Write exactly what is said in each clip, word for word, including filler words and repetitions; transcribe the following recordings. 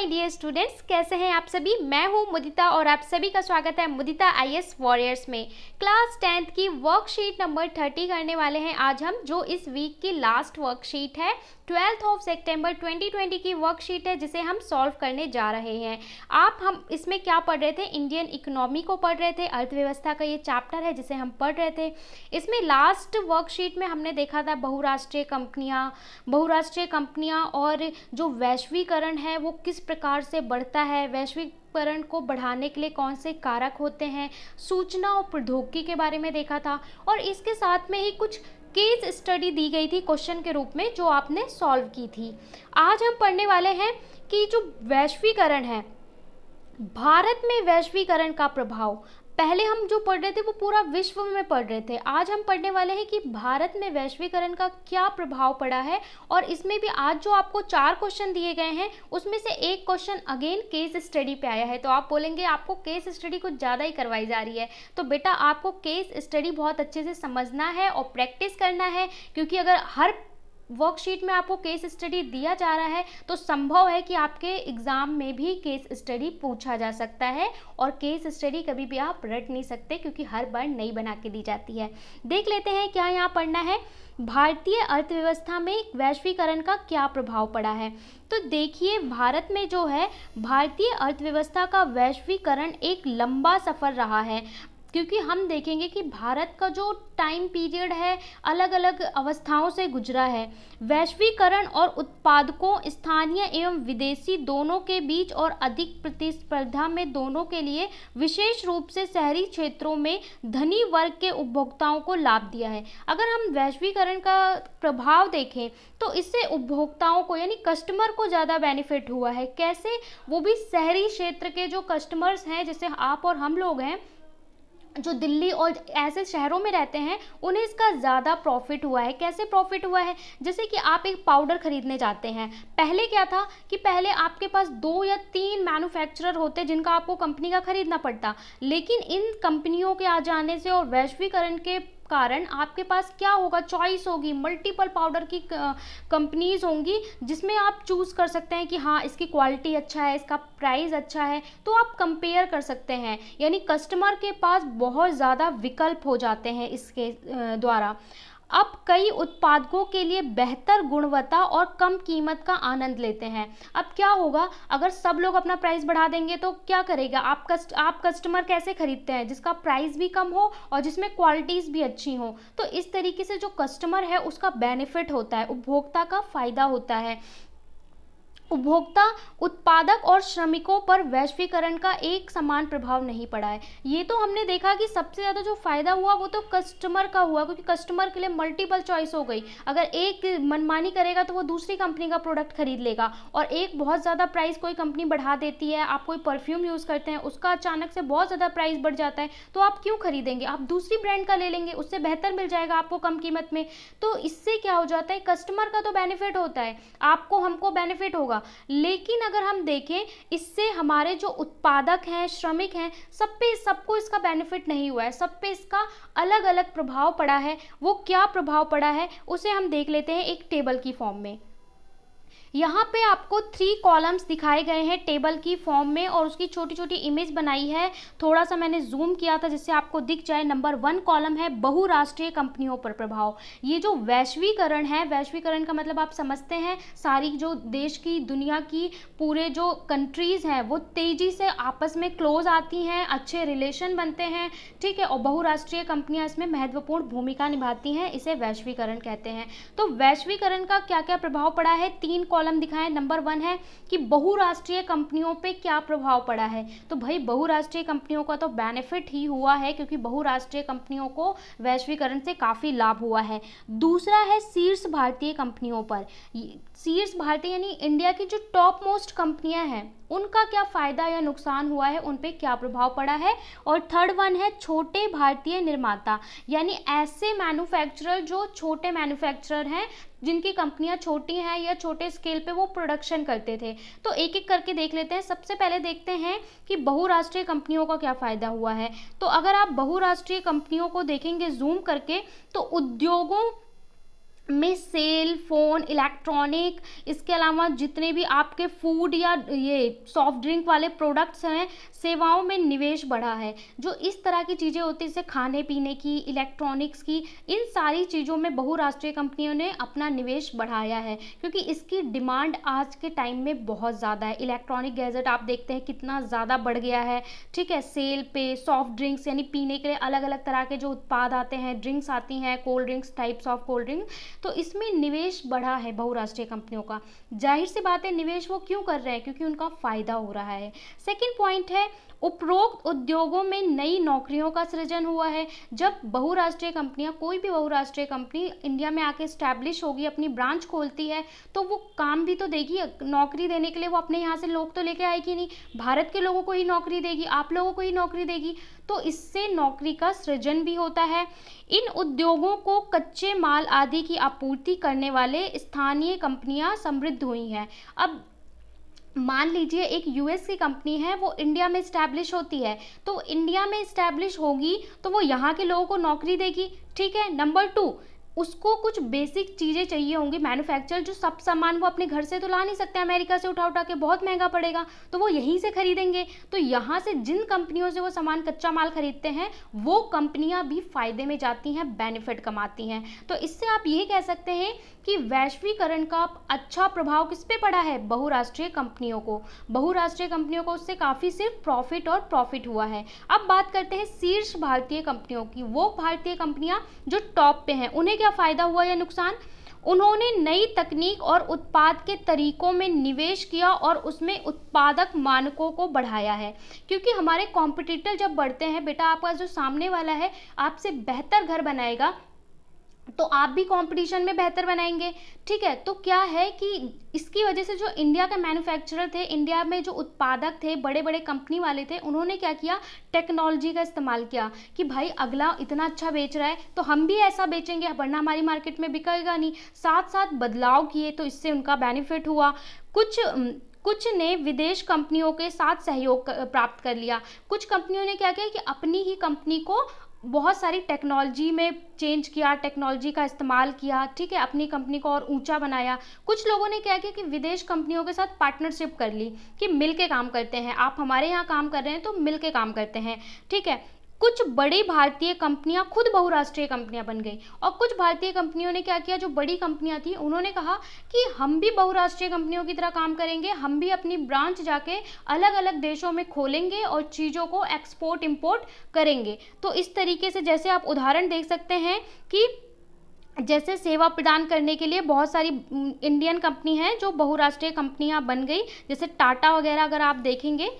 My dear students, कैसे हैं आप सभी। मैं हूं मुदिता और आप सभी का स्वागत है मुदिता आईएएस वॉरियर्स में। क्लास टेंथ की वर्कशीट नंबर थर्टी करने वाले हैं आज हम, जो इस वीक की लास्ट वर्कशीट है। ट्वेल्थ ऑफ सितंबर ट्वेंटी ट्वेंटी की वर्कशीट है जिसे हम सॉल्व करने जा रहे हैं। आप हम इसमें क्या पढ़ रहे थे, इंडियन इकोनॉमी को पढ़ रहे थे। अर्थव्यवस्था का ये चैप्टर है जिसे हम पढ़ रहे थे। इसमें लास्ट वर्कशीट में हमने देखा था बहुराष्ट्रीय कंपनियाँ बहुराष्ट्रीय कंपनियाँ और जो वैश्वीकरण है वो किस प्रकार से बढ़ता है, वैश्विक करण को बढ़ाने के लिए कौन से कारक होते हैं, सूचना और प्रौद्योगिकी के बारे में देखा था। और इसके साथ में ही कुछ केस स्टडी दी गई थी क्वेश्चन के रूप में जो आपने सॉल्व की थी। आज हम पढ़ने वाले हैं कि जो वैश्वीकरण है, भारत में वैश्वीकरण का प्रभाव। पहले हम जो पढ़ रहे थे वो पूरा विश्व में पढ़ रहे थे। आज हम पढ़ने वाले हैं कि भारत में वैश्वीकरण का क्या प्रभाव पड़ा है। और इसमें भी आज जो आपको चार क्वेश्चन दिए गए हैं उसमें से एक क्वेश्चन अगेन केस स्टडी पे आया है। तो आप बोलेंगे आपको केस स्टडी कुछ ज़्यादा ही करवाई जा रही है। तो बेटा, आपको केस स्टडी बहुत अच्छे से समझना है और प्रैक्टिस करना है, क्योंकि अगर हर वर्कशीट में आपको केस स्टडी दिया जा रहा है तो संभव है कि आपके एग्ज़ाम में भी केस स्टडी पूछा जा सकता है। और केस स्टडी कभी भी आप रट नहीं सकते क्योंकि हर बार नई बना के दी जाती है। देख लेते हैं क्या यहाँ पढ़ना है। भारतीय अर्थव्यवस्था में वैश्वीकरण का क्या प्रभाव पड़ा है। तो देखिए, भारत में जो है भारतीय अर्थव्यवस्था का वैश्वीकरण एक लंबा सफ़र रहा है, क्योंकि हम देखेंगे कि भारत का जो टाइम पीरियड है अलग अलग अवस्थाओं से गुजरा है। वैश्वीकरण और उत्पादकों, स्थानीय एवं विदेशी दोनों के बीच और अधिक प्रतिस्पर्धा में दोनों के लिए विशेष रूप से शहरी क्षेत्रों में धनी वर्ग के उपभोक्ताओं को लाभ दिया है। अगर हम वैश्वीकरण का प्रभाव देखें तो इससे उपभोक्ताओं को यानी कस्टमर को ज़्यादा बेनिफिट हुआ है। कैसे, वो भी शहरी क्षेत्र के जो कस्टमर्स हैं, जैसे आप और हम लोग हैं जो दिल्ली और ऐसे शहरों में रहते हैं, उन्हें इसका ज़्यादा प्रॉफिट हुआ है। कैसे प्रॉफिट हुआ है, जैसे कि आप एक पाउडर ख़रीदने जाते हैं, पहले क्या था कि पहले आपके पास दो या तीन मैन्युफैक्चरर होते जिनका आपको कंपनी का ख़रीदना पड़ता, लेकिन इन कंपनियों के आ जाने से और वैश्वीकरण के कारण आपके पास क्या होगा, चॉइस होगी, मल्टीपल पाउडर की कंपनीज होंगी जिसमें आप चूज़ कर सकते हैं कि हाँ इसकी क्वालिटी अच्छा है, इसका प्राइस अच्छा है, तो आप कंपेयर कर सकते हैं। यानी कस्टमर के पास बहुत ज़्यादा विकल्प हो जाते हैं इसके द्वारा। अब कई उत्पादकों के लिए बेहतर गुणवत्ता और कम कीमत का आनंद लेते हैं। अब क्या होगा, अगर सब लोग अपना प्राइस बढ़ा देंगे तो क्या करेगा, आप कस्ट आप कस्टमर कैसे खरीदते हैं, जिसका प्राइस भी कम हो और जिसमें क्वालिटीज़ भी अच्छी हो। तो इस तरीके से जो कस्टमर है उसका बेनिफिट होता है, उपभोक्ता का फ़ायदा होता है। उपभोक्ता, उत्पादक और श्रमिकों पर वैश्वीकरण का एक समान प्रभाव नहीं पड़ा है। ये तो हमने देखा कि सबसे ज़्यादा जो फ़ायदा हुआ वो तो कस्टमर का हुआ, क्योंकि कस्टमर के लिए मल्टीपल चॉइस हो गई। अगर एक मनमानी करेगा तो वो दूसरी कंपनी का प्रोडक्ट खरीद लेगा। और एक बहुत ज़्यादा प्राइस कोई कंपनी बढ़ा देती है, आप कोई परफ्यूम यूज़ करते हैं उसका अचानक से बहुत ज़्यादा प्राइस बढ़ जाता है, तो आप क्यों खरीदेंगे, आप दूसरी ब्रांड का ले लेंगे, उससे बेहतर मिल जाएगा आपको कम कीमत में। तो इससे क्या हो जाता है, कस्टमर का तो बेनिफिट होता है, आपको हमको बेनिफिट होगा। लेकिन अगर हम देखें इससे हमारे जो उत्पादक हैं, श्रमिक हैं, सब पे सबको इसका बेनिफिट नहीं हुआ है, सब पे इसका अलग अलग प्रभाव पड़ा है। वो क्या प्रभाव पड़ा है उसे हम देख लेते हैं एक टेबल की फॉर्म में। यहाँ पे आपको थ्री कॉलम्स दिखाए गए हैं टेबल की फॉर्म में और उसकी छोटी छोटी इमेज बनाई है। थोड़ा सा मैंने जूम किया था जिससे आपको दिख जाए। नंबर वन कॉलम है बहुराष्ट्रीय कंपनियों पर प्रभाव। ये जो वैश्वीकरण है, वैश्वीकरण का मतलब आप समझते हैं सारी जो देश की, दुनिया की, पूरे जो कंट्रीज़ हैं वो तेज़ी से आपस में क्लोज आती हैं, अच्छे रिलेशन बनते हैं, ठीक है। और बहुराष्ट्रीय कंपनियाँ इसमें महत्वपूर्ण भूमिका निभाती हैं, इसे वैश्वीकरण कहते हैं। तो वैश्वीकरण का क्या क्या प्रभाव पड़ा है, तीन कॉलम दिखाएं। नंबर वन है कि बहुराष्ट्रीय कंपनियों पे क्या प्रभाव पड़ा है। तो भाई बहुराष्ट्रीय कंपनियों का तो बेनिफिट ही हुआ है, क्योंकि बहुराष्ट्रीय कंपनियों को वैश्वीकरण से काफ़ी लाभ हुआ है। दूसरा है शीर्ष भारतीय कंपनियों पर। शीर्ष भारतीय यानी इंडिया की जो टॉप मोस्ट कंपनियां हैं उनका क्या फ़ायदा या नुकसान हुआ है, उन पे क्या प्रभाव पड़ा है। और थर्ड वन है छोटे भारतीय निर्माता, यानी ऐसे मैन्युफैक्चरर जो छोटे मैन्युफैक्चरर हैं जिनकी कंपनियां छोटी हैं या छोटे स्केल पे वो प्रोडक्शन करते थे। तो एक एक करके देख लेते हैं। सबसे पहले देखते हैं कि बहुराष्ट्रीय कंपनियों का क्या फ़ायदा हुआ है। तो अगर आप बहुराष्ट्रीय कंपनियों को देखेंगे जूम करके, तो उद्योगों में सेल फ़ोन, इलेक्ट्रॉनिक, इसके अलावा जितने भी आपके फूड या ये सॉफ्ट ड्रिंक वाले प्रोडक्ट्स हैं, सेवाओं में निवेश बढ़ा है। जो इस तरह की चीज़ें होती हैं, जैसे खाने पीने की, इलेक्ट्रॉनिक्स की, इन सारी चीज़ों में बहुराष्ट्रीय कंपनियों ने अपना निवेश बढ़ाया है क्योंकि इसकी डिमांड आज के टाइम में बहुत ज़्यादा है। इलेक्ट्रॉनिक गैजेट आप देखते हैं कितना ज़्यादा बढ़ गया है, ठीक है। सेल पे सॉफ्ट ड्रिंक्स यानी पीने के लिए अलग अलग तरह के जो उत्पाद आते हैं, ड्रिंक्स आती हैं, cold drinks, types of cold drink, तो इसमें निवेश बढ़ा है बहुराष्ट्रीय कंपनियों का। जाहिर सी बात है निवेश वो क्यों कर रहे हैं, क्योंकि उनका फ़ायदा हो रहा है। सेकंड पॉइंट है उपरोक्त उद्योगों में नई नौकरियों का सृजन हुआ है। जब बहुराष्ट्रीय कंपनियां, कोई भी बहुराष्ट्रीय कंपनी इंडिया में आके स्टैब्लिश होगी, अपनी ब्रांच खोलती है, तो वो काम भी तो देगी, नौकरी देने के लिए वो अपने यहाँ से लोग तो लेके आएगी नहीं, भारत के लोगों को ही नौकरी देगी, आप लोगों को ही नौकरी देगी, तो इससे नौकरी का सृजन भी होता है। इन उद्योगों को कच्चे माल आदि की आपूर्ति करने वाले स्थानीय कंपनियां समृद्ध हुई हैं। अब मान लीजिए एक यूएस की कंपनी है, वो इंडिया में इस्टेब्लिश होती है, तो इंडिया में इस्टेब्लिश होगी तो वो यहाँ के लोगों को नौकरी देगी, ठीक है। नंबर टू, उसको कुछ बेसिक चीज़ें चाहिए होंगी, मैन्युफैक्चर, जो सब सामान वो अपने घर से तो ला नहीं सकते, अमेरिका से उठा उठा के बहुत महंगा पड़ेगा, तो वो यहीं से खरीदेंगे। तो यहाँ से जिन कंपनियों से वो सामान कच्चा माल खरीदते हैं, वो कंपनियाँ भी फायदे में जाती हैं, बेनिफिट कमाती हैं। तो इससे आप ये कह सकते हैं कि वैश्वीकरण का अच्छा प्रभाव किस पे पड़ा है, बहुराष्ट्रीय कंपनियों को। बहुराष्ट्रीय कंपनियों को उससे काफ़ी सिर्फ प्रॉफिट और प्रॉफिट हुआ है। अब बात करते हैं शीर्ष भारतीय कंपनियों की। वो भारतीय कंपनियाँ जो टॉप पे हैं, उन्हें क्या फायदा हुआ या नुकसान? उन्होंने नई तकनीक और उत्पाद के तरीकों में निवेश किया और उसमें उत्पादक मानकों को बढ़ाया है, क्योंकि हमारे कॉम्पिटिटर जब बढ़ते हैं बेटा, आपका जो सामने वाला है आपसे बेहतर घर बनाएगा, तो आप भी कंपटीशन में बेहतर बनाएंगे, ठीक है। तो क्या है कि इसकी वजह से जो इंडिया के मैन्युफैक्चरर थे, इंडिया में जो उत्पादक थे, बड़े बड़े कंपनी वाले थे, उन्होंने क्या किया, टेक्नोलॉजी का इस्तेमाल किया कि भाई अगला इतना अच्छा बेच रहा है तो हम भी ऐसा बेचेंगे, वरना हमारी मार्केट में बिकेगा नहीं। साथ साथ बदलाव किए, तो इससे उनका बेनिफिट हुआ। कुछ कुछ ने विदेश कंपनियों के साथ सहयोग प्राप्त कर लिया। कुछ कंपनियों ने क्या किया कि अपनी ही कंपनी को बहुत सारी टेक्नोलॉजी में चेंज किया, टेक्नोलॉजी का इस्तेमाल किया, ठीक है, अपनी कंपनी को और ऊंचा बनाया। कुछ लोगों ने क्या किया कि विदेश कंपनियों के साथ पार्टनरशिप कर ली कि मिल के काम करते हैं, आप हमारे यहाँ काम कर रहे हैं तो मिल के काम करते हैं, ठीक है। कुछ बड़ी भारतीय कंपनियां खुद बहुराष्ट्रीय कंपनियां बन गई, और कुछ भारतीय कंपनियों ने क्या किया, जो बड़ी कंपनियां थी उन्होंने कहा कि हम भी बहुराष्ट्रीय कंपनियों की तरह काम करेंगे, हम भी अपनी ब्रांच जाके अलग अलग देशों में खोलेंगे और चीज़ों को एक्सपोर्ट इंपोर्ट करेंगे। तो इस तरीके से, जैसे आप उदाहरण देख सकते हैं कि जैसे सेवा प्रदान करने के लिए बहुत सारी इंडियन कंपनी हैं जो बहुराष्ट्रीय कंपनियाँ बन गई, जैसे टाटा वगैरह अगर आप देखेंगे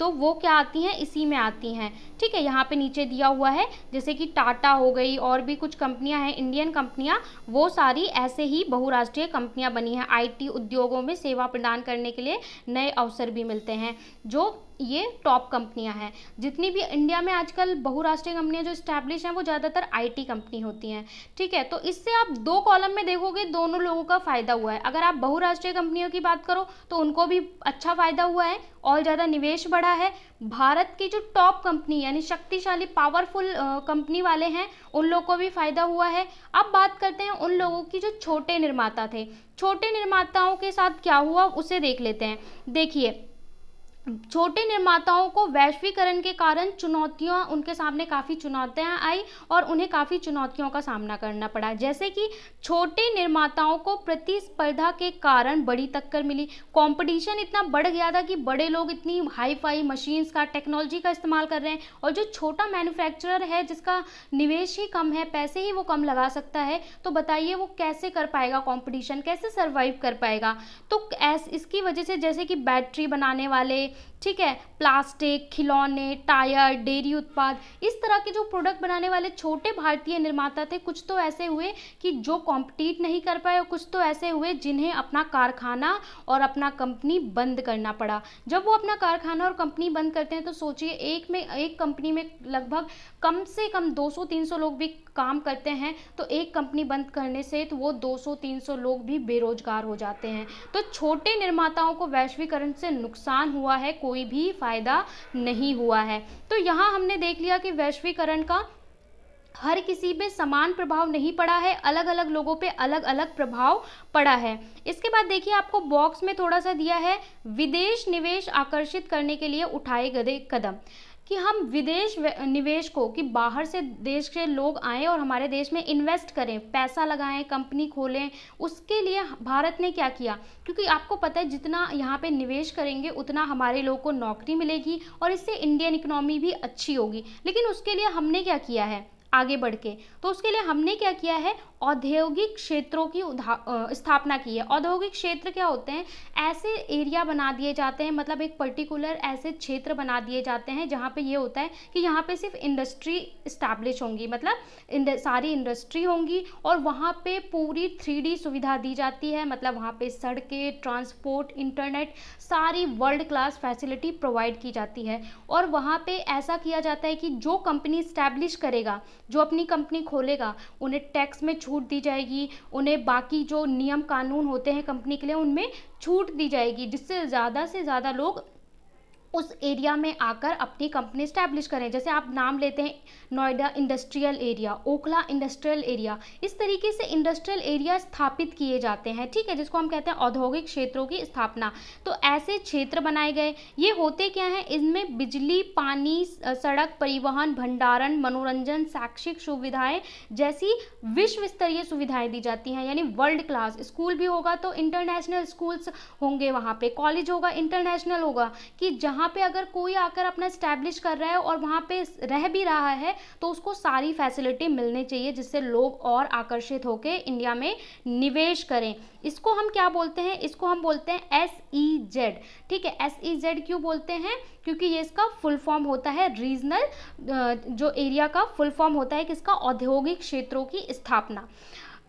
तो वो क्या आती हैं, इसी में आती हैं, ठीक है। यहाँ पे नीचे दिया हुआ है जैसे कि टाटा हो गई, और भी कुछ कंपनियां हैं इंडियन कंपनियां, वो सारी ऐसे ही बहुराष्ट्रीय कंपनियां बनी हैं। आईटी उद्योगों में सेवा प्रदान करने के लिए नए अवसर भी मिलते हैं, जो ये टॉप कंपनियां हैं। जितनी भी इंडिया में आजकल बहुराष्ट्रीय कंपनियां जो इस्टेब्लिश हैं, वो ज़्यादातर आईटी कंपनी होती हैं, ठीक है। तो इससे आप दो कॉलम में देखोगे दोनों लोगों का फ़ायदा हुआ है। अगर आप बहुराष्ट्रीय कंपनियों की बात करो तो उनको भी अच्छा फ़ायदा हुआ है और ज़्यादा निवेश बढ़ा है। भारत की जो टॉप कंपनी यानी शक्तिशाली पावरफुल कंपनी वाले हैं, उन लोगों को भी फ़ायदा हुआ है। अब बात करते हैं उन लोगों की जो छोटे निर्माता थे। छोटे निर्माताओं के साथ क्या हुआ उसे देख लेते हैं। देखिए, छोटे निर्माताओं को वैश्वीकरण के कारण चुनौतियां, उनके सामने काफ़ी चुनौतियां आई और उन्हें काफ़ी चुनौतियों का सामना करना पड़ा। जैसे कि छोटे निर्माताओं को प्रतिस्पर्धा के कारण बड़ी टक्कर मिली। कंपटीशन इतना बढ़ गया था कि बड़े लोग इतनी हाई फाई मशीन्स का, टेक्नोलॉजी का इस्तेमाल कर रहे हैं, और जो छोटा मैन्युफैक्चरर है जिसका निवेश ही कम है, पैसे ही वो कम लगा सकता है, तो बताइए वो कैसे कर पाएगा कॉम्पिटिशन, कैसे सर्वाइव कर पाएगा। तो इसकी वजह से जैसे कि बैटरी बनाने वाले, ठीक है, प्लास्टिक, खिलौने, टायर, डेयरी उत्पाद, इस तरह के जो प्रोडक्ट बनाने वाले छोटे भारतीय निर्माता थे, कुछ तो ऐसे हुए कि जो कॉम्पिटिट नहीं कर पाए, और कुछ तो ऐसे हुए जिन्हें अपना कारखाना और अपना कंपनी बंद करना पड़ा। जब वो अपना कारखाना और कंपनी बंद करते हैं तो सोचिए, एक में एक कंपनी में लगभग कम से कम दो सौ तीन सौ लोग भी काम करते हैं, तो एक कंपनी बंद करने से तो वो दो सौ तीन सौ लोग भी बेरोजगार हो जाते हैं। तो छोटे निर्माताओं को वैश्वीकरण से नुकसान हुआ है, कोई भी फायदा नहीं हुआ है। तो यहाँ हमने देख लिया कि वैश्वीकरण का हर किसी पे समान प्रभाव नहीं पड़ा है, अलग अलग लोगों पे अलग अलग प्रभाव पड़ा है। इसके बाद देखिए आपको बॉक्स में थोड़ा सा दिया है विदेश निवेश आकर्षित करने के लिए उठाए गए कदम, कि हम विदेश निवेश को, कि बाहर से देश के लोग आएँ और हमारे देश में इन्वेस्ट करें, पैसा लगाएं, कंपनी खोलें। उसके लिए भारत ने क्या किया, क्योंकि आपको पता है जितना यहाँ पे निवेश करेंगे उतना हमारे लोगों को नौकरी मिलेगी और इससे इंडियन इकोनॉमी भी अच्छी होगी। लेकिन उसके लिए हमने क्या किया है आगे बढ़ के, तो उसके लिए हमने क्या किया है औद्योगिक क्षेत्रों की स्थापना की है। औद्योगिक क्षेत्र क्या होते हैं, ऐसे एरिया बना दिए जाते हैं, मतलब एक पर्टिकुलर ऐसे क्षेत्र बना दिए जाते हैं जहाँ पे ये होता है कि यहाँ पे सिर्फ इंडस्ट्री इस्टेब्लिश होंगी, मतलब इंड, सारी इंडस्ट्री होंगी और वहाँ पे पूरी थ्री डी सुविधा दी जाती है, मतलब वहाँ पे सड़कें, ट्रांसपोर्ट, इंटरनेट, सारी वर्ल्ड क्लास फैसिलिटी प्रोवाइड की जाती है। और वहाँ पे ऐसा किया जाता है कि जो कंपनी इस्टेब्लिश करेगा, जो अपनी कंपनी खोलेगा, उन्हें टैक्स में छूट दी जाएगी, उन्हें बाकी जो नियम कानून होते हैं कंपनी के लिए उनमें छूट दी जाएगी, जिससे ज़्यादा से ज़्यादा लोग उस एरिया में आकर अपनी कंपनी स्टैब्लिश करें। जैसे आप नाम लेते हैं Noida industrial area, Okhla industrial area, इस तरीके से इंडस्ट्रियल एरिया स्थापित किए जाते हैं, ठीक है, जिसको हम कहते हैं औद्योगिक क्षेत्रों की स्थापना। तो ऐसे क्षेत्र बनाए गए। ये होते क्या हैं, इनमें बिजली, पानी, सड़क परिवहन, भंडारण, मनोरंजन, शैक्षिक सुविधाएँ जैसी विश्व स्तरीय सुविधाएँ दी जाती हैं, यानी वर्ल्ड क्लास। स्कूल भी होगा तो इंटरनेशनल स्कूल्स होंगे, वहाँ पर कॉलेज होगा, इंटरनेशनल होगा, कि जहाँ पे अगर कोई आकर अपना स्टैब्लिश कर रहा है और वहां पे रह भी रहा है तो उसको सारी फैसिलिटी मिलनी चाहिए, जिससे लोग और आकर्षित होकर इंडिया में निवेश करें। इसको हम क्या बोलते हैं, इसको हम बोलते हैं एस ई जेड, ठीक है। एस ई जेड क्यों बोलते हैं, क्योंकि ये इसका फुल फॉर्म होता है, रीजनल जो एरिया का फुल फॉर्म होता है किसका, औद्योगिक क्षेत्रों की स्थापना।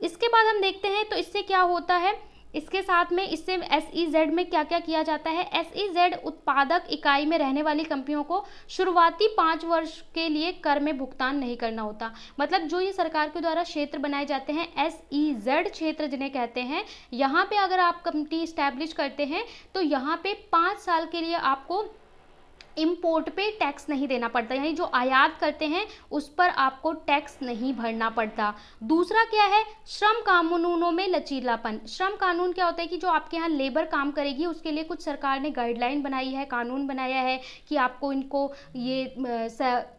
इसके बाद हम देखते हैं तो इससे क्या होता है, इसके साथ में इससे एस ई जेड में क्या क्या किया जाता है। एस ई जेड उत्पादक इकाई में रहने वाली कंपनियों को शुरुआती पाँच वर्ष के लिए कर में भुगतान नहीं करना होता, मतलब जो ये सरकार के द्वारा क्षेत्र बनाए जाते हैं एस ई जेड क्षेत्र जिन्हें कहते हैं, यहाँ पे अगर आप कंपनी स्टैब्लिश करते हैं तो यहाँ पे पाँच साल के लिए आपको इम्पोर्ट पे टैक्स नहीं देना पड़ता, यानी जो आयात करते हैं उस पर आपको टैक्स नहीं भरना पड़ता। दूसरा क्या है, श्रम कानूनों में लचीलापन। श्रम कानून क्या होता है कि जो आपके यहाँ लेबर काम करेगी उसके लिए कुछ सरकार ने गाइडलाइन बनाई है, कानून बनाया है कि आपको इनको ये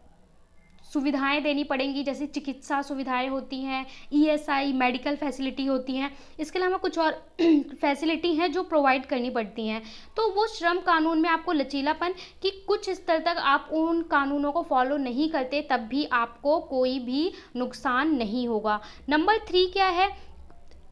सुविधाएं देनी पड़ेंगी, जैसे चिकित्सा सुविधाएं होती हैं, E S I medical facility होती हैं, इसके अलावा कुछ और फैसिलिटी हैं जो प्रोवाइड करनी पड़ती हैं। तो वो श्रम कानून में आपको लचीलापन, कि कुछ स्तर तक आप उन कानूनों को फॉलो नहीं करते तब भी आपको कोई भी नुकसान नहीं होगा। नंबर थ्री क्या है,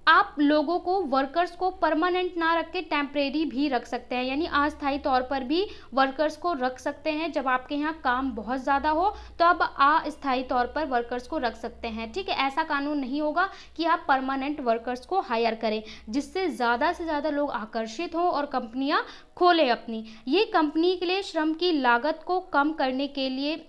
आप लोगों को, वर्कर्स को परमानेंट ना रख के टेम्परेरी भी रख सकते हैं, यानी अस्थायी तौर पर भी वर्कर्स को रख सकते हैं। जब आपके यहाँ काम बहुत ज़्यादा हो तो आप अस्थायी तौर पर वर्कर्स को रख सकते हैं, ठीक है। ऐसा कानून नहीं होगा कि आप परमानेंट वर्कर्स को हायर करें, जिससे ज़्यादा से ज़्यादा लोग आकर्षित हों और कंपनियाँ खोलें अपनी। ये कंपनी के लिए श्रम की लागत को कम करने के लिए,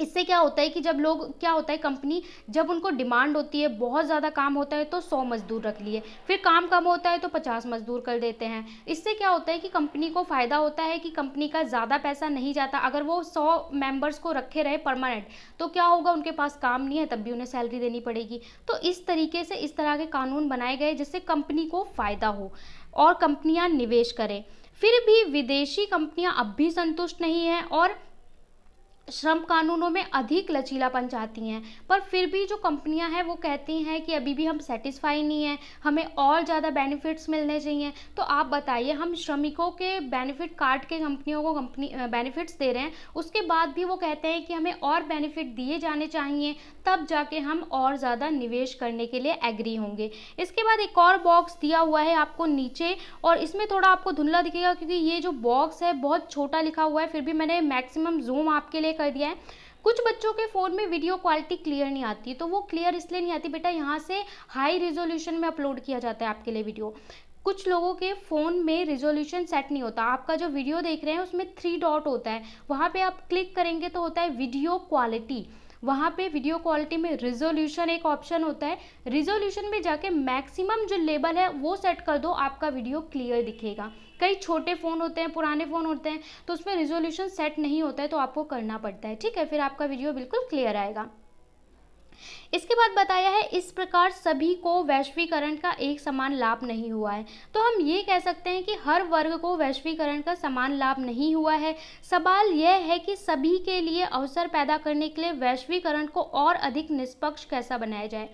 इससे क्या होता है कि जब लोग, क्या होता है कंपनी जब उनको डिमांड होती है, बहुत ज़्यादा काम होता है तो सौ मजदूर रख लिए, फिर काम कम होता है तो पचास मजदूर कर देते हैं। इससे क्या होता है कि कंपनी को फ़ायदा होता है कि कंपनी का ज़्यादा पैसा नहीं जाता। अगर वो सौ मेंबर्स को रखे रहे परमानेंट तो क्या होगा, उनके पास काम नहीं है तब भी उन्हें सैलरी देनी पड़ेगी। तो इस तरीके से इस तरह के कानून बनाए गए जिससे कंपनी को फ़ायदा हो और कंपनियाँ निवेश करें। फिर भी विदेशी कंपनियाँ अब भी संतुष्ट नहीं हैं और श्रम कानूनों में अधिक लचीलापन चाहती हैं, पर फिर भी जो कंपनियां हैं वो कहती हैं कि अभी भी हम सेटिस्फाई नहीं हैं, हमें और ज़्यादा बेनिफिट्स मिलने चाहिए। तो आप बताइए, हम श्रमिकों के बेनिफिट काट के कंपनियों को कंपनी बेनिफिट्स दे रहे हैं, उसके बाद भी वो कहते हैं कि हमें और बेनिफिट दिए जाने चाहिए, तब जाके हम और ज़्यादा निवेश करने के लिए एग्री होंगे। इसके बाद एक और बॉक्स दिया हुआ है आपको नीचे, और इसमें थोड़ा आपको धुंधला दिखेगा क्योंकि ये जो बॉक्स है बहुत छोटा लिखा हुआ है, फिर भी मैंने मैक्सिमम जूम आपके लिए कर दिया है। कुछ बच्चों के फ़ोन में वीडियो क्वालिटी क्लियर नहीं आती, तो वो क्लियर इसलिए नहीं आती बेटा, यहाँ से हाई रिजोल्यूशन में अपलोड किया जाता है आपके लिए वीडियो। कुछ लोगों के फ़ोन में रिजोल्यूशन सेट नहीं होता, आपका जो वीडियो देख रहे हैं उसमें थ्री डॉट होता है, वहाँ पे आप क्लिक करेंगे तो होता है वीडियो क्वालिटी, वहाँ पे वीडियो क्वालिटी में रिजोल्यूशन एक ऑप्शन होता है, रिजोल्यूशन में जाके मैक्सिमम जो लेवल है वो सेट कर दो, आपका वीडियो क्लियर दिखेगा। कई छोटे फ़ोन होते हैं, पुराने फ़ोन होते हैं तो उसमें रिजोल्यूशन सेट नहीं होता है, तो आपको करना पड़ता है, ठीक है, फिर आपका वीडियो बिल्कुल क्लियर आएगा। इसके बाद बताया है इस प्रकार सभी को वैश्वीकरण का एक समान लाभ नहीं हुआ है, तो हम ये कह सकते हैं कि हर वर्ग को वैश्वीकरण का समान लाभ नहीं हुआ है। सवाल यह है कि सभी के लिए अवसर पैदा करने के लिए वैश्वीकरण को और अधिक निष्पक्ष कैसा बनाया जाए।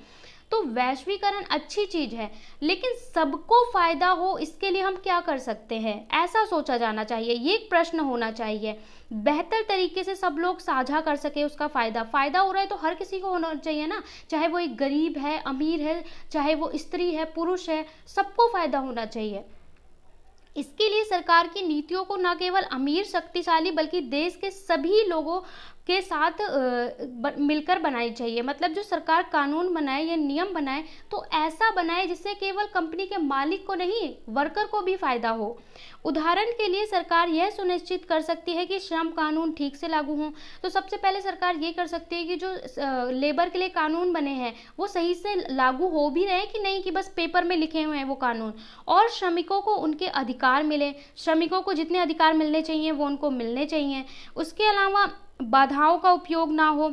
तो वैश्वीकरण अच्छी चीज़ है, लेकिन सबको फायदा हो इसके लिए हम क्या कर सकते हैं, ऐसा सोचा जाना चाहिए। ये एक प्रश्न होना चाहिए, बेहतर तरीके से सब लोग साझा कर सके उसका फ़ायदा। फ़ायदा हो रहा है तो हर किसी को होना चाहिए ना, चाहे वो एक गरीब है, अमीर है, चाहे वो स्त्री है, पुरुष है, सबको फ़ायदा होना चाहिए। इसके लिए सरकार की नीतियों को न केवल अमीर शक्तिशाली बल्कि देश के सभी लोगों के साथ मिलकर बनानी चाहिए। मतलब जो सरकार कानून बनाए या नियम बनाए तो ऐसा बनाए जिससे केवल कंपनी के मालिक को नहीं वर्कर को भी फायदा हो। उदाहरण के लिए सरकार यह सुनिश्चित कर सकती है कि श्रम कानून ठीक से लागू हों। तो सबसे पहले सरकार ये कर सकती है कि जो लेबर के लिए कानून बने हैं वो सही से लागू हो भी रहे कि नहीं, कि बस पेपर में लिखे हुए हैं वो कानून। और श्रमिकों को उनके अधिकार मिले, श्रमिकों को जितने अधिकार मिलने चाहिए वो उनको मिलने चाहिए। उसके अलावा बाधाओं का उपयोग ना हो,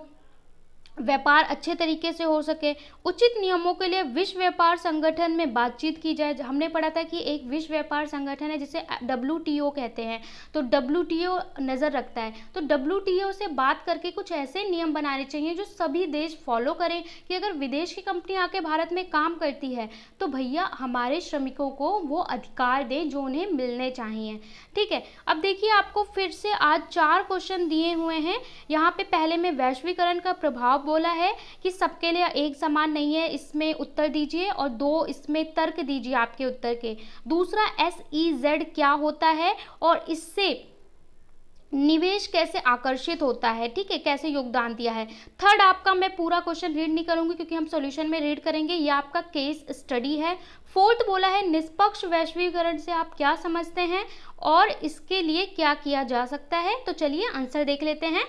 व्यापार अच्छे तरीके से हो सके। उचित नियमों के लिए विश्व व्यापार संगठन में बातचीत की जाए। हमने पढ़ा था कि एक विश्व व्यापार संगठन है जिसे डब्ल्यू टी ओ कहते हैं, तो डब्ल्यू टी ओ नज़र रखता है। तो डब्ल्यू टी ओ से बात करके कुछ ऐसे नियम बनाने चाहिए जो सभी देश फॉलो करें कि अगर विदेश की कंपनी आके भारत में काम करती है तो भैया हमारे श्रमिकों को वो अधिकार दें जो उन्हें मिलने चाहिए। ठीक है, अब देखिए आपको फिर से आज चार क्वेश्चन दिए हुए हैं। यहाँ पर पहले में वैश्वीकरण का प्रभाव बोला है कि सबके लिए एक समान नहीं है, इसमें उत्तर दीजिए, और दो इसमें तर्क दीजिए आपके उत्तर के। दूसरा एस ई ज़ेड क्या होता है और इससे निवेश कैसे आकर्षित होता है, ठीक है, कैसे योगदान दिया है। थर्ड आपका मैं पूरा क्वेश्चन रीड नहीं करूंगी क्योंकि हम सॉल्यूशन में रीड करेंगे, ये आपका केस स्टडी है। फोर्थ बोला है निष्पक्ष वैश्वीकरण से आप क्या समझते हैं और इसके लिए क्या किया जा सकता है। तो चलिए आंसर देख लेते हैं।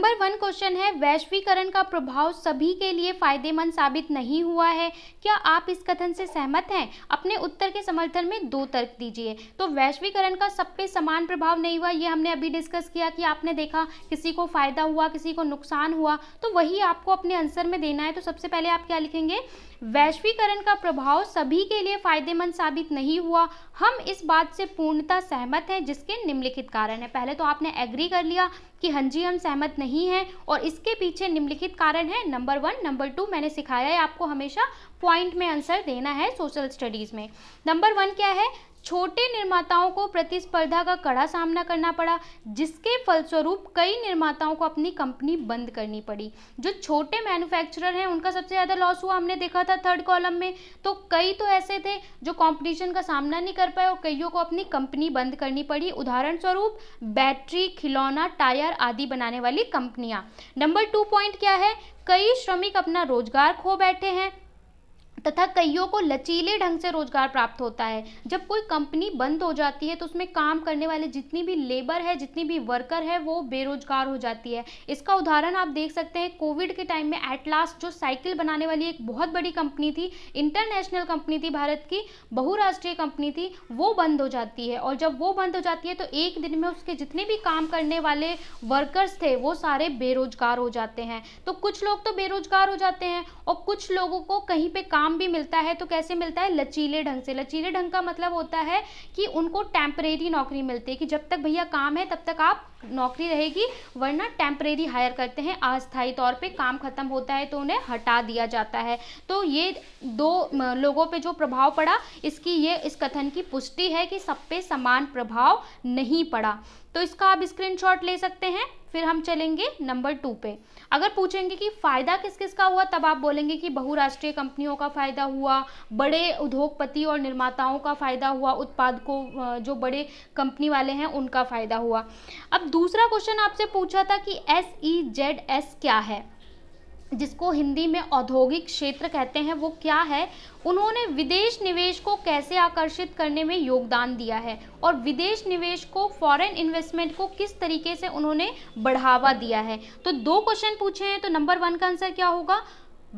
नंबर वन क्वेश्चन है वैश्वीकरण का प्रभाव सभी के लिए फायदेमंद साबित नहीं हुआ है, क्या आप इस कथन से सहमत हैं? अपने उत्तर के समर्थन में दो तर्क दीजिए। तो वैश्वीकरण का सब पे समान प्रभाव नहीं हुआ, ये हमने अभी डिस्कस किया कि आपने देखा किसी को फायदा हुआ, किसी को नुकसान हुआ, तो वही आपको अपने आंसर में देना है। तो सबसे पहले आप क्या लिखेंगे, वैश्वीकरण का प्रभाव सभी के लिए फायदेमंद साबित नहीं हुआ, हम इस बात से पूर्णतः सहमत हैं जिसके निम्नलिखित कारण है। पहले तो आपने एग्री कर लिया कि हाँ जी हम सहमत नहीं हैं और इसके पीछे निम्नलिखित कारण है। नंबर वन, नंबर टू मैंने सिखाया है आपको हमेशा पॉइंट में आंसर देना है सोशल स्टडीज़ में। नंबर वन क्या है, छोटे निर्माताओं को प्रतिस्पर्धा का कड़ा सामना करना पड़ा जिसके फलस्वरूप कई निर्माताओं को अपनी कंपनी बंद करनी पड़ी। जो छोटे मैन्युफैक्चरर हैं उनका सबसे ज़्यादा लॉस हुआ, हमने देखा था थर्ड कॉलम में। तो कई तो ऐसे थे जो कंपटीशन का सामना नहीं कर पाए और कईयों को अपनी कंपनी बंद करनी पड़ी, उदाहरण स्वरूप बैटरी, खिलौना, टायर आदि बनाने वाली कंपनियाँ। नंबर टू पॉइंट क्या है, कई श्रमिक अपना रोजगार खो बैठे हैं तथा कईयों को लचीले ढंग से रोजगार प्राप्त होता है। जब कोई कंपनी बंद हो जाती है तो उसमें काम करने वाले जितनी भी लेबर है, जितनी भी वर्कर है, वो बेरोजगार हो जाती है। इसका उदाहरण आप देख सकते हैं कोविड के टाइम में एटलास, जो साइकिल बनाने वाली एक बहुत बड़ी कंपनी थी, इंटरनेशनल कंपनी थी, भारत की बहुराष्ट्रीय कंपनी थी, वो बंद हो जाती है। और जब वो बंद हो जाती है तो एक दिन में उसके जितने भी काम करने वाले वर्कर्स थे वो सारे बेरोजगार हो जाते हैं। तो कुछ लोग तो बेरोजगार हो जाते हैं और कुछ लोगों को कहीं पर काम भी मिलता है। तो कैसे मिलता है, लचीले ढंग से। लचीले ढंग का मतलब होता है कि उनको टेम्परेरी नौकरी मिलती है कि जब तक भैया काम है तब तक आप नौकरी रहेगी, वरना टेम्परेरी हायर करते हैं, अस्थायी तौर पे काम खत्म होता है तो उन्हें हटा दिया जाता है। तो ये दो लोगों पे जो प्रभाव पड़ा इसकी ये इस कथन की पुष्टि है कि सब पे समान प्रभाव नहीं पड़ा। तो इसका आप स्क्रीनशॉट ले सकते हैं। फिर हम चलेंगे नंबर टू पे। अगर पूछेंगे कि फ़ायदा किस किस का हुआ तब आप बोलेंगे कि बहुराष्ट्रीय कंपनियों का फ़ायदा हुआ, बड़े उद्योगपति और निर्माताओं का फ़ायदा हुआ, उत्पादकों जो बड़े कंपनी वाले हैं उनका फ़ायदा हुआ। अब दूसरा क्वेश्चन आपसे पूछा था कि एस ई ज़ेड एस क्या है, जिसको हिंदी में औद्योगिक क्षेत्र कहते हैं, वो क्या है, उन्होंने विदेश निवेश को कैसे आकर्षित करने में योगदान दिया है और विदेश निवेश को, फॉरेन इन्वेस्टमेंट को किस तरीके से उन्होंने बढ़ावा दिया है। तो दो क्वेश्चन पूछे हैं, तो नंबर वन का आंसर क्या होगा,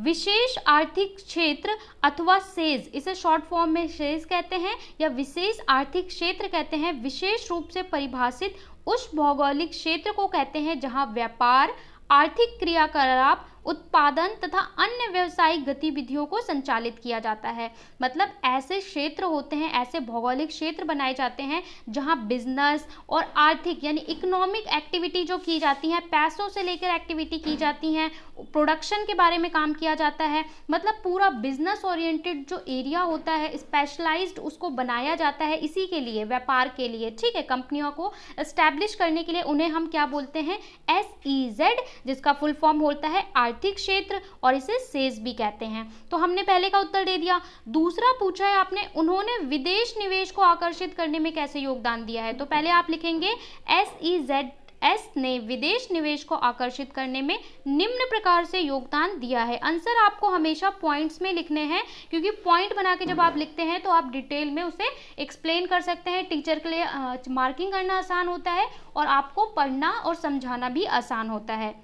विशेष आर्थिक क्षेत्र अथवा सेज, इसे शॉर्ट फॉर्म में सेज कहते हैं या विशेष आर्थिक क्षेत्र कहते हैं, विशेष रूप से परिभाषित उस भौगोलिक क्षेत्र को कहते हैं जहाँ व्यापार, आर्थिक क्रियाकलाप उत्पादन तथा अन्य व्यवसायिक गतिविधियों को संचालित किया जाता है। मतलब ऐसे क्षेत्र होते हैं, ऐसे भौगोलिक क्षेत्र बनाए जाते हैं जहां बिजनेस और आर्थिक यानी इकोनॉमिक एक्टिविटी जो की जाती है, पैसों से लेकर एक्टिविटी की जाती है, प्रोडक्शन के बारे में काम किया जाता है। मतलब पूरा बिजनेस ओरिएंटेड जो एरिया होता है स्पेशलाइज्ड, उसको बनाया जाता है इसी के लिए, व्यापार के लिए। ठीक है, कंपनियों को एस्टैब्लिश करने के लिए उन्हें हम क्या बोलते हैं, एस ई जेड, जिसका फुल फॉर्म होता है आर्थिक क्षेत्र, और इसे सेज भी कहते हैं। तो हमने पहले का उत्तर दे दिया। दूसरा पूछा है आपने, उन्होंने विदेश निवेश को आकर्षित करने में कैसे योगदान दिया है। तो पहले आप लिखेंगे एस ई जेड एस ने विदेश निवेश को आकर्षित करने में निम्न प्रकार से योगदान दिया है। आंसर आपको हमेशा पॉइंट्स में लिखने हैं, क्योंकि पॉइंट बना के जब आप लिखते हैं तो आप डिटेल में उसे एक्सप्लेन कर सकते हैं। टीचर के लिए मार्किंग करना आसान होता है और आपको पढ़ना और समझाना भी आसान होता है।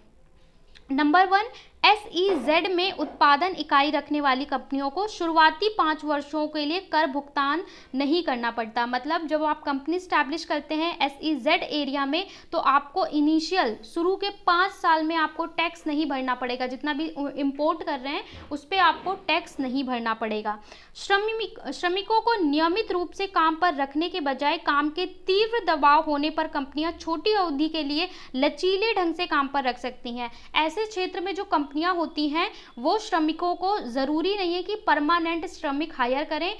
Number one, S E Z में उत्पादन इकाई रखने वाली कंपनियों को शुरुआती पाँच वर्षों के लिए कर भुगतान नहीं करना पड़ता। मतलब जब आप कंपनी स्टैब्लिश करते हैं एस ई जेड एरिया में, तो आपको इनिशियल शुरू के पाँच साल में आपको टैक्स नहीं भरना पड़ेगा। जितना भी इंपोर्ट कर रहे हैं उस पर आपको टैक्स नहीं भरना पड़ेगा। श्रमिक श्रमिकों को नियमित रूप से काम पर रखने के बजाय काम के तीव्र दबाव होने पर कंपनियाँ छोटी अवधि के लिए लचीले ढंग से काम पर रख सकती हैं। ऐसे क्षेत्र में जो कंपनी होती हैं वो श्रमिकों को जरूरी नहीं है कि परमानेंट श्रमिक हायर करें,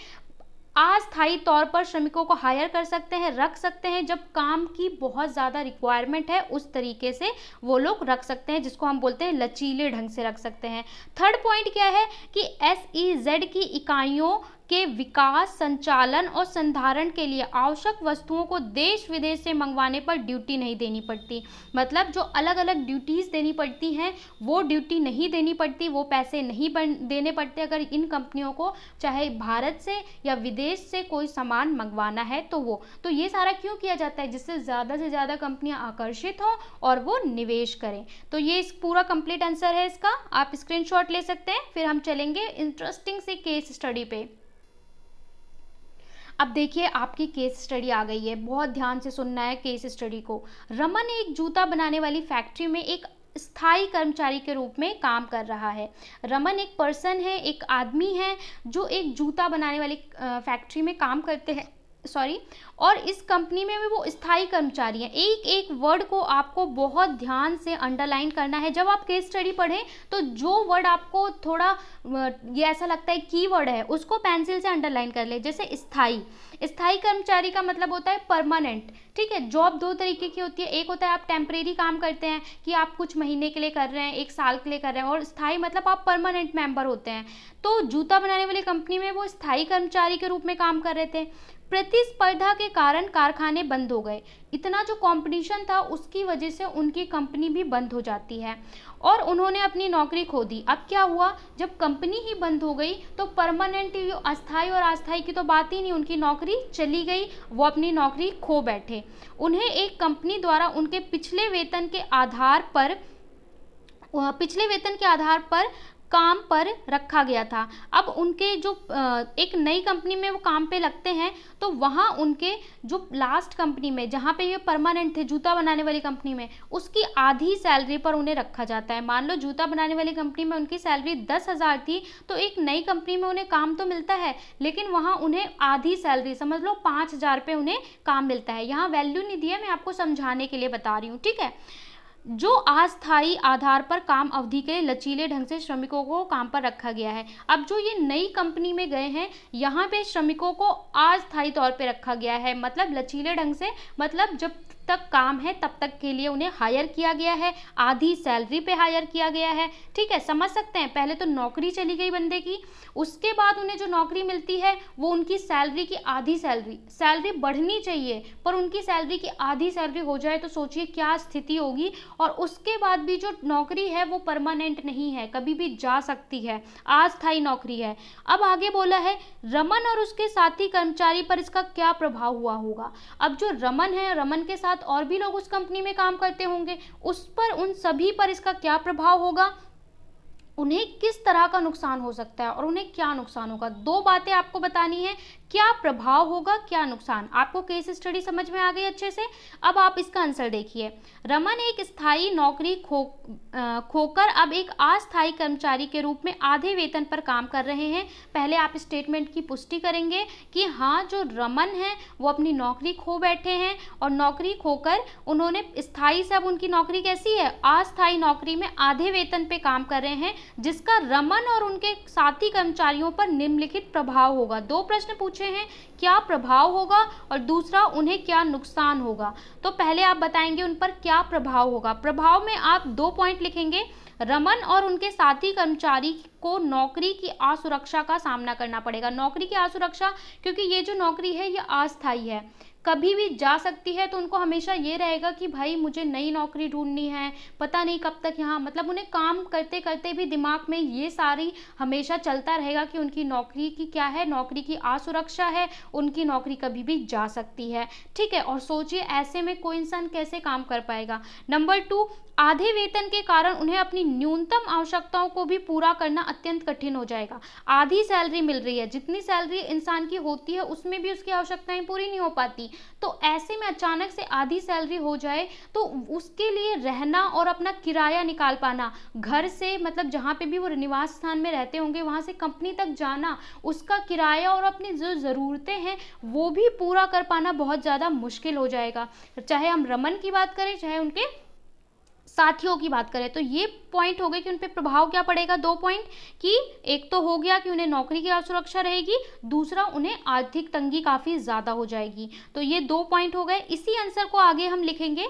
अस्थायी तौर पर श्रमिकों को हायर कर सकते हैं, रख सकते हैं। जब काम की बहुत ज़्यादा रिक्वायरमेंट है उस तरीके से वो लोग रख सकते हैं, जिसको हम बोलते हैं लचीले ढंग से रख सकते हैं। थर्ड पॉइंट क्या है कि एस ई जेड की इकाइयों के विकास, संचालन और संधारण के लिए आवश्यक वस्तुओं को देश विदेश से मंगवाने पर ड्यूटी नहीं देनी पड़ती। मतलब जो अलग अलग ड्यूटीज़ देनी पड़ती हैं वो ड्यूटी नहीं देनी पड़ती, वो पैसे नहीं देने पड़ते। अगर इन कंपनियों को चाहे भारत से या विदेश से कोई सामान मंगवाना है तो वो तो ये सारा क्यों किया जाता है, जिससे ज़्यादा से ज़्यादा कंपनियाँ आकर्षित हों और वो निवेश करें। तो ये इस पूरा कंप्लीट आंसर है इसका, आप स्क्रीनशॉट ले सकते हैं। फिर हम चलेंगे इंटरेस्टिंग से केस स्टडी पे। अब देखिए आपकी केस स्टडी आ गई है, बहुत ध्यान से सुनना है केस स्टडी को। रमन एक जूता बनाने वाली फैक्ट्री में एक स्थायी कर्मचारी के रूप में काम कर रहा है। रमन एक पर्सन है, एक आदमी है जो एक जूता बनाने वाली फैक्ट्री में काम करते हैं, सॉरी, और इस कंपनी में भी वो स्थायी कर्मचारी हैं। एक एक वर्ड को आपको बहुत ध्यान से अंडरलाइन करना है। जब आप केस स्टडी पढ़ें तो जो वर्ड आपको थोड़ा ये ऐसा लगता है कीवर्ड है, उसको पेंसिल से अंडरलाइन कर ले। जैसे स्थायी, स्थायी कर्मचारी का मतलब होता है परमानेंट। ठीक है, जॉब दो तरीके की होती है, एक होता है आप टेम्परेरी काम करते हैं कि आप कुछ महीने के लिए कर रहे हैं, एक साल के लिए कर रहे हैं, और स्थायी मतलब आप परमानेंट मेंबर होते हैं। तो जूता बनाने वाली कंपनी में वो स्थायी कर्मचारी के रूप में काम कर रहे थे। प्रतिस्पर्धा के कारण कारखाने बंद हो गए, इतना जो कंपटीशन था उसकी वजह से उनकी कंपनी भी बंद हो जाती है और उन्होंने अपनी नौकरी खो दी। अब क्या हुआ, जब कंपनी ही बंद हो गई तो परमानेंट, अस्थायी और अस्थायी की तो बात ही नहीं, उनकी नौकरी चली गई, वो अपनी नौकरी खो बैठे। उन्हें एक कंपनी द्वारा उनके पिछले वेतन के आधार पर पिछले वेतन के आधार पर काम पर रखा गया था। अब उनके जो एक नई कंपनी में वो काम पे लगते हैं तो वहाँ उनके जो लास्ट कंपनी में जहाँ पे ये परमानेंट थे, जूता बनाने वाली कंपनी में, उसकी आधी सैलरी पर उन्हें रखा जाता है। मान लो जूता बनाने वाली कंपनी में उनकी सैलरी दस हज़ार थी, तो एक नई कंपनी में उन्हें काम तो मिलता है लेकिन वहाँ उन्हें आधी सैलरी, समझ लो पाँच हज़ार पे उन्हें काम मिलता है। यहाँ वैल्यू नहीं दी है, मैं आपको समझाने के लिए बता रही हूँ। ठीक है, जो अस्थायी आधार पर काम अवधि के लचीले ढंग से श्रमिकों को काम पर रखा गया है। अब जो ये नई कंपनी में गए हैं यहाँ पे श्रमिकों को अस्थायी तौर पे रखा गया है। मतलब लचीले ढंग से, मतलब जब तक काम है तब तक के लिए उन्हें हायर किया गया है, आधी सैलरी पे हायर किया गया है। ठीक है, समझ सकते हैं, पहले तो नौकरी चली गई बंदे की, उसके बाद उन्हें जो नौकरी मिलती है वो उनकी सैलरी की आधी सैलरी, सैलरी बढ़नी चाहिए पर उनकी सैलरी की आधी सैलरी हो जाए तो सोचिए क्या स्थिति होगी। और उसके बाद भी जो नौकरी है वो परमानेंट नहीं है, कभी भी जा सकती है, अस्थायी नौकरी है। अब आगे बोला है रमन और उसके साथी कर्मचारी पर इसका क्या प्रभाव हुआ होगा। अब जो रमन है, रमन के साथ और भी लोग उस कंपनी में काम करते होंगे, उस पर, उन सभी पर इसका क्या प्रभाव होगा, उन्हें किस तरह का नुकसान हो सकता है और उन्हें क्या नुकसान होगा। दो बातें आपको बतानी है, क्या प्रभाव होगा, क्या नुकसान। आपको केस स्टडी समझ में आ गई अच्छे से। अब आप इसका आंसर देखिए। रमन एक स्थायी नौकरी खो खोकर अब एक अस्थायी कर्मचारी के रूप में आधे वेतन पर काम कर रहे हैं। पहले आप स्टेटमेंट की पुष्टि करेंगे कि हाँ, जो रमन है वो अपनी नौकरी खो बैठे हैं और नौकरी खोकर उन्होंने स्थायी, सब उनकी नौकरी कैसी है, अस्थायी नौकरी में आधे वेतन पे काम कर रहे हैं, जिसका रमन और उनके साथी कर्मचारियों पर निम्नलिखित प्रभाव होगा। दो प्रश्न पूछे हैं, क्या प्रभाव होगा और दूसरा उन्हें क्या नुकसान होगा। तो पहले आप बताएंगे उन पर क्या प्रभाव होगा। प्रभाव में आप दो पॉइंट लिखेंगे, रमन और उनके साथी कर्मचारी को नौकरी की असुरक्षा का सामना करना पड़ेगा। नौकरी की असुरक्षा, क्योंकि ये जो नौकरी है ये अस्थायी है, कभी भी जा सकती है, तो उनको हमेशा ये रहेगा कि भाई मुझे नई नौकरी ढूंढनी है, पता नहीं कब तक यहाँ, मतलब उन्हें काम करते करते भी दिमाग में ये सारी हमेशा चलता रहेगा कि उनकी नौकरी की क्या है, नौकरी की असुरक्षा है, उनकी नौकरी कभी भी जा सकती है। ठीक है, और सोचिए ऐसे में कोई इंसान कैसे काम कर पाएगा। नंबर टू, आधे वेतन के कारण उन्हें अपनी न्यूनतम आवश्यकताओं को भी पूरा करना अत्यंत कठिन हो जाएगा। आधी सैलरी मिल रही है, जितनी सैलरी इंसान की होती है उसमें भी उसकी आवश्यकताएं पूरी नहीं हो पाती, तो ऐसे में अचानक से आधी सैलरी हो जाए तो उसके लिए रहना और अपना किराया निकाल पाना, घर से, मतलब जहाँ पे भी वो निवास स्थान में रहते होंगे वहाँ से कंपनी तक जाना, उसका किराया और अपनी जो ज़रूरतें हैं वो भी पूरा कर पाना बहुत ज़्यादा मुश्किल हो जाएगा, चाहे हम रमन की बात करें चाहे उनके साथियों की बात करें। तो ये पॉइंट हो गए कि उन पे प्रभाव क्या पड़ेगा, दो पॉइंट, कि एक तो हो गया कि उन्हें नौकरी की असुरक्षा रहेगी, दूसरा उन्हें आर्थिक तंगी काफ़ी ज़्यादा हो जाएगी। तो ये दो पॉइंट हो गए। इसी आंसर को आगे हम लिखेंगे।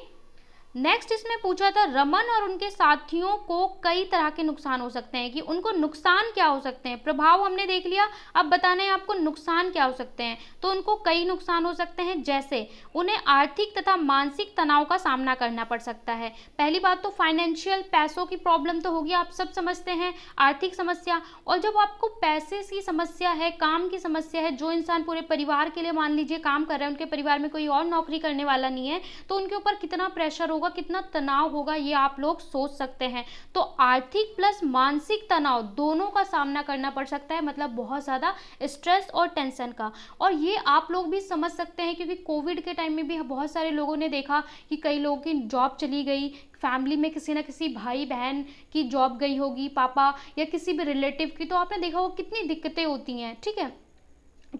नेक्स्ट इसमें पूछा था, रमन और उनके साथियों को कई तरह के नुकसान हो सकते हैं, कि उनको नुकसान क्या हो सकते हैं। प्रभाव हमने देख लिया, अब बताना है आपको नुकसान क्या हो सकते हैं। तो उनको कई नुकसान हो सकते हैं, जैसे उन्हें आर्थिक तथा मानसिक तनाव का सामना करना पड़ सकता है। पहली बात तो फाइनेंशियल, पैसों की प्रॉब्लम तो होगी, आप सब समझते हैं, आर्थिक समस्या। और जब आपको पैसे की समस्या है, काम की समस्या है, जो इंसान पूरे परिवार के लिए मान लीजिए काम कर रहे हैं, उनके परिवार में कोई और नौकरी करने वाला नहीं है, तो उनके ऊपर कितना प्रेशर होगा, कितना तनाव होगा, ये आप लोग सोच सकते हैं। तो आर्थिक प्लस मानसिक तनाव दोनों का सामना करना पड़ सकता है, मतलब बहुत ज़्यादा स्ट्रेस और टेंशन का। और ये आप लोग भी समझ सकते हैं, क्योंकि कोविड के टाइम में भी बहुत सारे लोगों ने देखा कि कई लोगों की जॉब चली गई, फैमिली में किसी ना किसी भाई बहन की जॉब गई होगी, पापा या किसी भी रिलेटिव की, तो आपने देखा वो कितनी दिक्कतें होती हैं। ठीक है,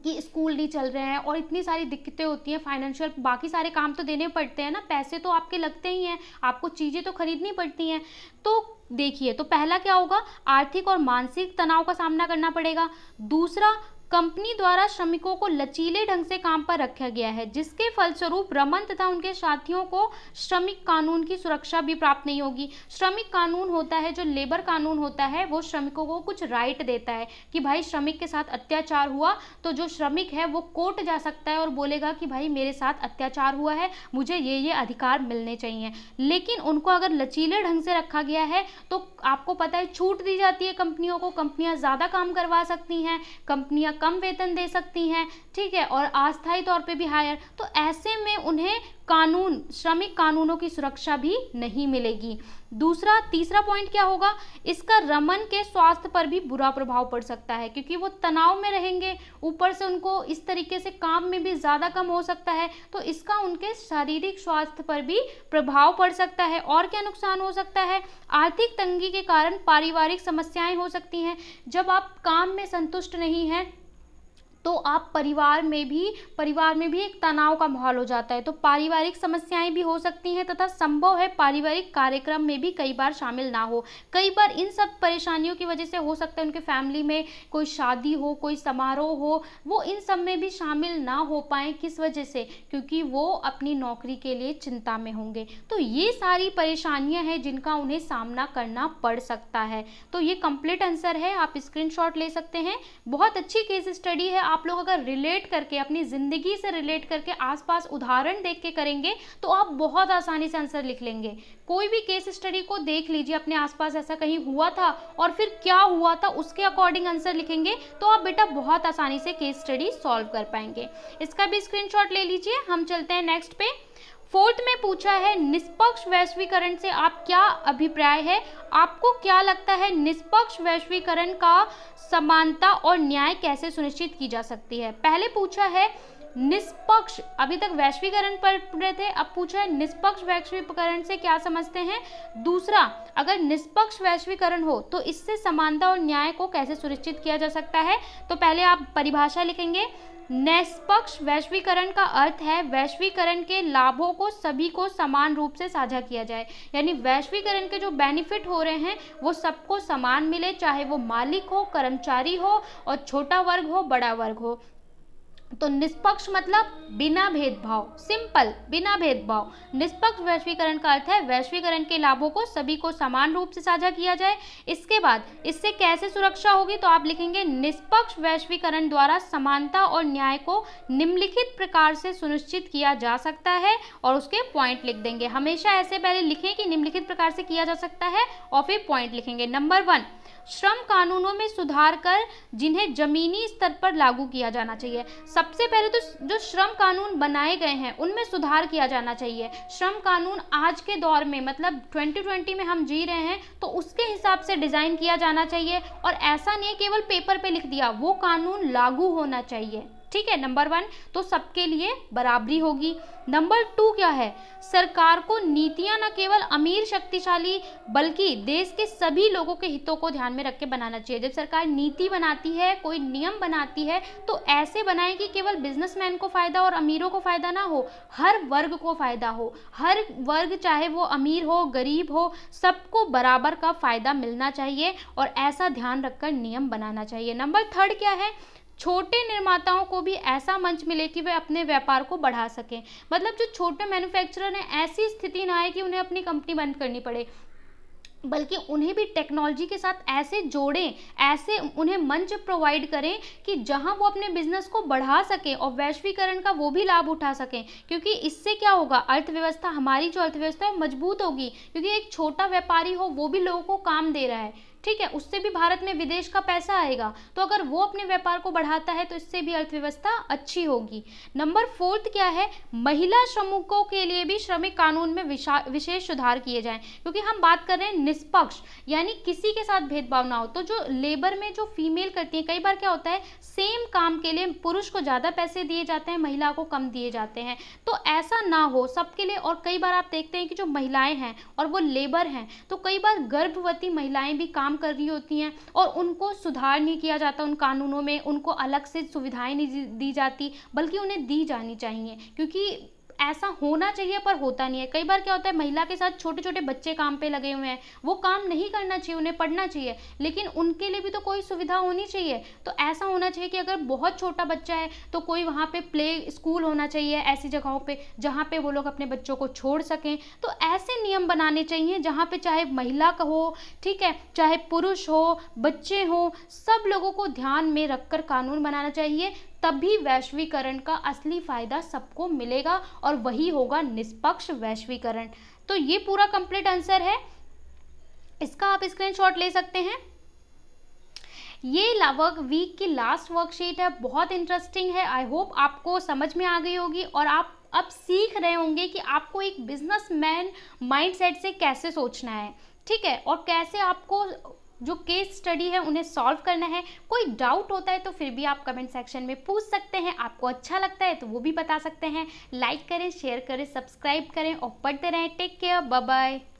कि स्कूल नहीं चल रहे हैं और इतनी सारी दिक्कतें होती हैं फाइनेंशियल, बाकी सारे काम तो देने पड़ते हैं ना, पैसे तो आपके लगते ही हैं, आपको चीज़ें तो खरीदनी पड़ती हैं। तो देखिए, तो पहला क्या होगा, आर्थिक और मानसिक तनाव का सामना करना पड़ेगा। दूसरा, कंपनी द्वारा श्रमिकों को लचीले ढंग से काम पर रखा गया है, जिसके फलस्वरूप रमन तथा उनके साथियों को श्रमिक कानून की सुरक्षा भी प्राप्त नहीं होगी। श्रमिक कानून होता है, जो लेबर कानून होता है, वो श्रमिकों को कुछ राइट देता है कि भाई श्रमिक के साथ अत्याचार हुआ तो जो श्रमिक है वो कोर्ट जा सकता है और बोलेगा कि भाई मेरे साथ अत्याचार हुआ है, मुझे ये ये अधिकार मिलने चाहिए। लेकिन उनको अगर लचीले ढंग से रखा गया है तो आपको पता है छूट दी जाती है कंपनियों को, कंपनियाँ ज़्यादा काम करवा सकती हैं, कंपनियाँ कम वेतन दे सकती हैं। ठीक है, और अस्थायी तौर पे भी हायर। तो ऐसे में उन्हें कानून, श्रमिक कानूनों की सुरक्षा भी नहीं मिलेगी। दूसरा, तीसरा पॉइंट क्या होगा, इसका रमन के स्वास्थ्य पर भी बुरा प्रभाव पड़ सकता है, क्योंकि वो तनाव में रहेंगे, ऊपर से उनको इस तरीके से काम में भी ज़्यादा कम हो सकता है, तो इसका उनके शारीरिक स्वास्थ्य पर भी प्रभाव पड़ सकता है। और क्या नुकसान हो सकता है, आर्थिक तंगी के कारण पारिवारिक समस्याएँ हो सकती हैं। जब आप काम में संतुष्ट नहीं हैं तो आप परिवार में भी परिवार में भी एक तनाव का माहौल हो जाता है, तो पारिवारिक समस्याएं भी हो सकती हैं, तथा संभव है पारिवारिक कार्यक्रम में भी कई बार शामिल ना हो। कई बार इन सब परेशानियों की वजह से हो सकता है उनके फैमिली में कोई शादी हो, कोई समारोह हो, वो इन सब में भी शामिल ना हो पाए। किस वजह से, क्योंकि वो अपनी नौकरी के लिए चिंता में होंगे। तो ये सारी परेशानियाँ हैं जिनका उन्हें सामना करना पड़ सकता है। तो ये कंप्लीट आंसर है, आप स्क्रीनशॉट ले सकते हैं। बहुत अच्छी केस स्टडी है, आप लोग अगर रिलेट करके, अपनी जिंदगी से रिलेट करके, आसपास उदाहरण देख के करेंगे तो आप बहुत आसानी से आंसर लिख लेंगे। कोई भी केस स्टडी को देख लीजिए, अपने आसपास ऐसा कहीं हुआ था और फिर क्या हुआ था उसके अकॉर्डिंग आंसर लिखेंगे तो आप बेटा बहुत आसानी से केस स्टडी सॉल्व कर पाएंगे। इसका भी स्क्रीनशॉट ले लीजिए। हम चलते हैं नेक्स्ट पे। फोर्थ में पूछा है निष्पक्ष वैश्वीकरण से आप क्या अभिप्राय है, आपको क्या लगता है निष्पक्ष वैश्वीकरण का समानता और न्याय कैसे सुनिश्चित की जा सकती है। पहले पूछा है निष्पक्ष, अभी तक वैश्वीकरण पर पूरे थे, अब पूछा है निष्पक्ष वैश्वीकरण से क्या समझते हैं। दूसरा, अगर निष्पक्ष वैश्वीकरण हो तो इससे समानता और न्याय को कैसे सुनिश्चित किया जा सकता है। तो पहले आप परिभाषा लिखेंगे, निष्पक्ष वैश्वीकरण का अर्थ है वैश्वीकरण के लाभों को सभी को समान रूप से साझा किया जाए, यानी वैश्वीकरण के जो बेनिफिट हो रहे हैं वो सबको समान मिले, चाहे वो मालिक हो, कर्मचारी हो और छोटा वर्ग हो, बड़ा वर्ग हो। तो निष्पक्ष मतलब बिना भेदभाव, सिंपल बिना भेदभाव। निष्पक्ष वैश्वीकरण का अर्थ है वैश्वीकरण के लाभों को सभी को समान रूप से साझा किया जाए। इसके बाद इससे कैसे सुरक्षा होगी, तो आप लिखेंगे निष्पक्ष वैश्वीकरण द्वारा समानता और न्याय को निम्नलिखित प्रकार से सुनिश्चित किया जा सकता है, और उसके पॉइंट लिख देंगे। हमेशा ऐसे पहले लिखें कि निम्नलिखित प्रकार से किया जा सकता है और फिर पॉइंट लिखेंगे। नंबर वन, श्रम कानूनों में सुधार कर जिन्हें जमीनी स्तर पर लागू किया जाना चाहिए। सबसे पहले तो जो श्रम कानून बनाए गए हैं उनमें सुधार किया जाना चाहिए। श्रम कानून आज के दौर में, मतलब ट्वेंटी ट्वेंटी में हम जी रहे हैं, तो उसके हिसाब से डिज़ाइन किया जाना चाहिए, और ऐसा नहीं केवल पेपर पे लिख दिया, वो कानून लागू होना चाहिए। ठीक है, नंबर वन, तो सबके लिए बराबरी होगी। नंबर टू क्या है, सरकार को नीतियां न केवल अमीर शक्तिशाली बल्कि देश के सभी लोगों के हितों को ध्यान में रख के बनाना चाहिए। जब सरकार नीति बनाती है, कोई नियम बनाती है, तो ऐसे बनाए कि केवल बिजनेसमैन को फ़ायदा और अमीरों को फ़ायदा ना हो, हर वर्ग को फ़ायदा हो। हर वर्ग, चाहे वो अमीर हो, गरीब हो, सबको बराबर का फ़ायदा मिलना चाहिए, और ऐसा ध्यान रखकर नियम बनाना चाहिए। नंबर थर्ड क्या है, छोटे निर्माताओं को भी ऐसा मंच मिले कि वे अपने व्यापार को बढ़ा सकें। मतलब जो छोटे मैन्युफैक्चरर हैं, ऐसी स्थिति ना आए कि उन्हें अपनी कंपनी बंद करनी पड़े, बल्कि उन्हें भी टेक्नोलॉजी के साथ ऐसे जोड़ें, ऐसे उन्हें मंच प्रोवाइड करें कि जहां वो अपने बिजनेस को बढ़ा सकें और वैश्वीकरण का वो भी लाभ उठा सकें। क्योंकि इससे क्या होगा, अर्थव्यवस्था, हमारी जो अर्थव्यवस्था है मजबूत होगी, क्योंकि एक छोटा व्यापारी हो वो भी लोगों को काम दे रहा है। ठीक है, उससे भी भारत में विदेश का पैसा आएगा, तो अगर वो अपने व्यापार को बढ़ाता है तो इससे भी अर्थव्यवस्था अच्छी होगी। नंबर फोर्थ क्या है, महिला श्रमिकों के लिए भी श्रमिक कानून में विशेष सुधार किए जाएं, क्योंकि हम बात कर रहे हैं निष्पक्ष, यानी किसी के साथ भेदभाव ना हो। तो जो लेबर में जो फीमेल करती है, कई बार क्या होता है, सेम काम के लिए पुरुष को ज़्यादा पैसे दिए जाते हैं, महिला को कम दिए जाते हैं, तो ऐसा ना हो सबके लिए। और कई बार आप देखते हैं कि जो महिलाएँ हैं और वो लेबर हैं, तो कई बार गर्भवती महिलाएँ भी काम कर रही होती हैं, और उनको सुधार नहीं किया जाता उन कानूनों में, उनको अलग से सुविधाएं नहीं दी जाती, बल्कि उन्हें दी जानी चाहिए, क्योंकि ऐसा होना चाहिए पर होता नहीं है। कई बार क्या होता है, महिला के साथ छोटे छोटे बच्चे काम पे लगे हुए हैं, वो काम नहीं करना चाहिए, उन्हें पढ़ना चाहिए, लेकिन उनके लिए भी तो कोई सुविधा होनी चाहिए। तो ऐसा होना चाहिए कि अगर बहुत छोटा बच्चा है तो कोई वहाँ पे प्ले स्कूल होना चाहिए, ऐसी जगहों पे जहाँ पे वो लोग अपने बच्चों को छोड़ सकें। तो ऐसे नियम बनाने चाहिए जहाँ पे चाहे महिला का हो, ठीक है, चाहे पुरुष हो, बच्चे हों, सब लोगों को ध्यान में रख कर कानून बनाना चाहिए, तभी वैश्वीकरण का असली फ़ायदा सबको मिलेगा, और वही होगा निष्पक्ष वैश्वीकरण। तो ये पूरा कंप्लीट आंसर है, इसका आप स्क्रीनशॉट ले सकते हैं। ये वर्क वीक की लास्ट वर्कशीट है, बहुत इंटरेस्टिंग है, आई होप आपको समझ में आ गई होगी और आप अब सीख रहे होंगे कि आपको एक बिजनेसमैन माइंडसेट से कैसे सोचना है, ठीक है, और कैसे आपको जो केस स्टडी है उन्हें सॉल्व करना है। कोई डाउट होता है तो फिर भी आप कमेंट सेक्शन में पूछ सकते हैं, आपको अच्छा लगता है तो वो भी बता सकते हैं। लाइक करें, शेयर करें, सब्सक्राइब करें और पढ़ते रहें। Take care, bye bye.